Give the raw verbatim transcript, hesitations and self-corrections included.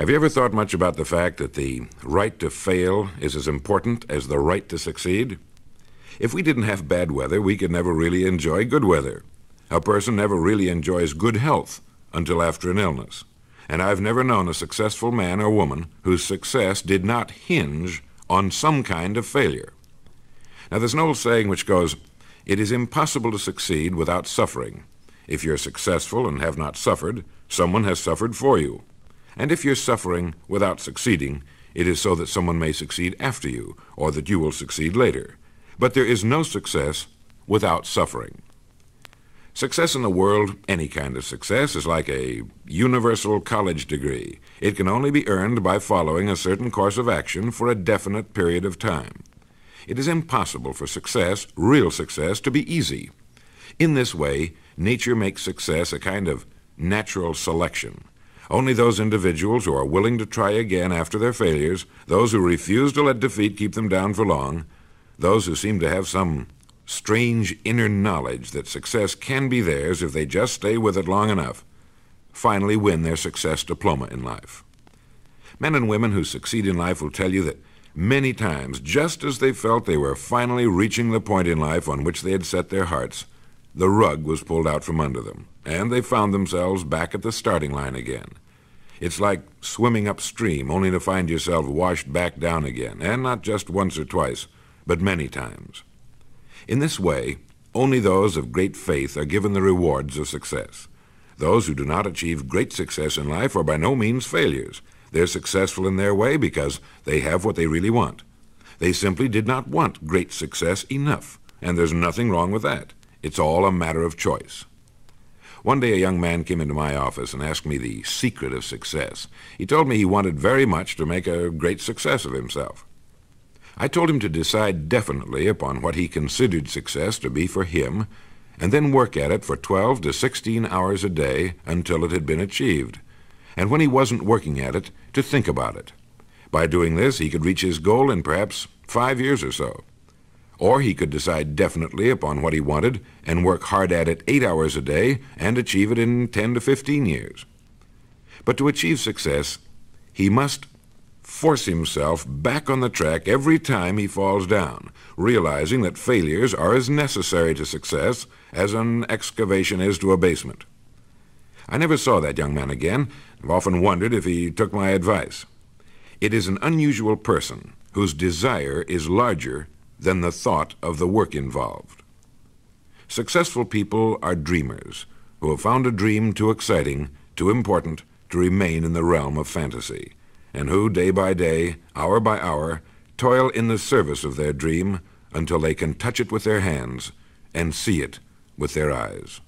Have you ever thought much about the fact that the right to fail is as important as the right to succeed? If we didn't have bad weather, we could never really enjoy good weather. A person never really enjoys good health until after an illness. And I've never known a successful man or woman whose success did not hinge on some kind of failure. Now, there's an old saying which goes, "It is impossible to succeed without suffering. If you're successful and have not suffered, someone has suffered for you. And if you're suffering without succeeding, it is so that someone may succeed after you, or that you will succeed later. But there is no success without suffering." Success in the world, any kind of success, is like a universal college degree. It can only be earned by following a certain course of action for a definite period of time. It is impossible for success, real success, to be easy. In this way, nature makes success a kind of natural selection. Only those individuals who are willing to try again after their failures, those who refuse to let defeat keep them down for long, those who seem to have some strange inner knowledge that success can be theirs if they just stay with it long enough, finally win their success diploma in life. Men and women who succeed in life will tell you that many times, just as they felt they were finally reaching the point in life on which they had set their hearts, the rug was pulled out from under them, and they found themselves back at the starting line again. It's like swimming upstream, only to find yourself washed back down again, and not just once or twice, but many times. In this way, only those of great faith are given the rewards of success. Those who do not achieve great success in life are by no means failures. They're successful in their way because they have what they really want. They simply did not want great success enough, and there's nothing wrong with that. It's all a matter of choice. One day a young man came into my office and asked me the secret of success. He told me he wanted very much to make a great success of himself. I told him to decide definitely upon what he considered success to be for him, and then work at it for twelve to sixteen hours a day until it had been achieved. And when he wasn't working at it, to think about it. By doing this, he could reach his goal in perhaps five years or so. Or he could decide definitely upon what he wanted and work hard at it eight hours a day and achieve it in ten to fifteen years. But to achieve success, he must force himself back on the track every time he falls down, realizing that failures are as necessary to success as an excavation is to a basement. I never saw that young man again. I've often wondered if he took my advice. It is an unusual person whose desire is larger than the thought of the work involved. Successful people are dreamers who have found a dream too exciting, too important to remain in the realm of fantasy, and who, day by day, hour by hour, toil in the service of their dream until they can touch it with their hands and see it with their eyes.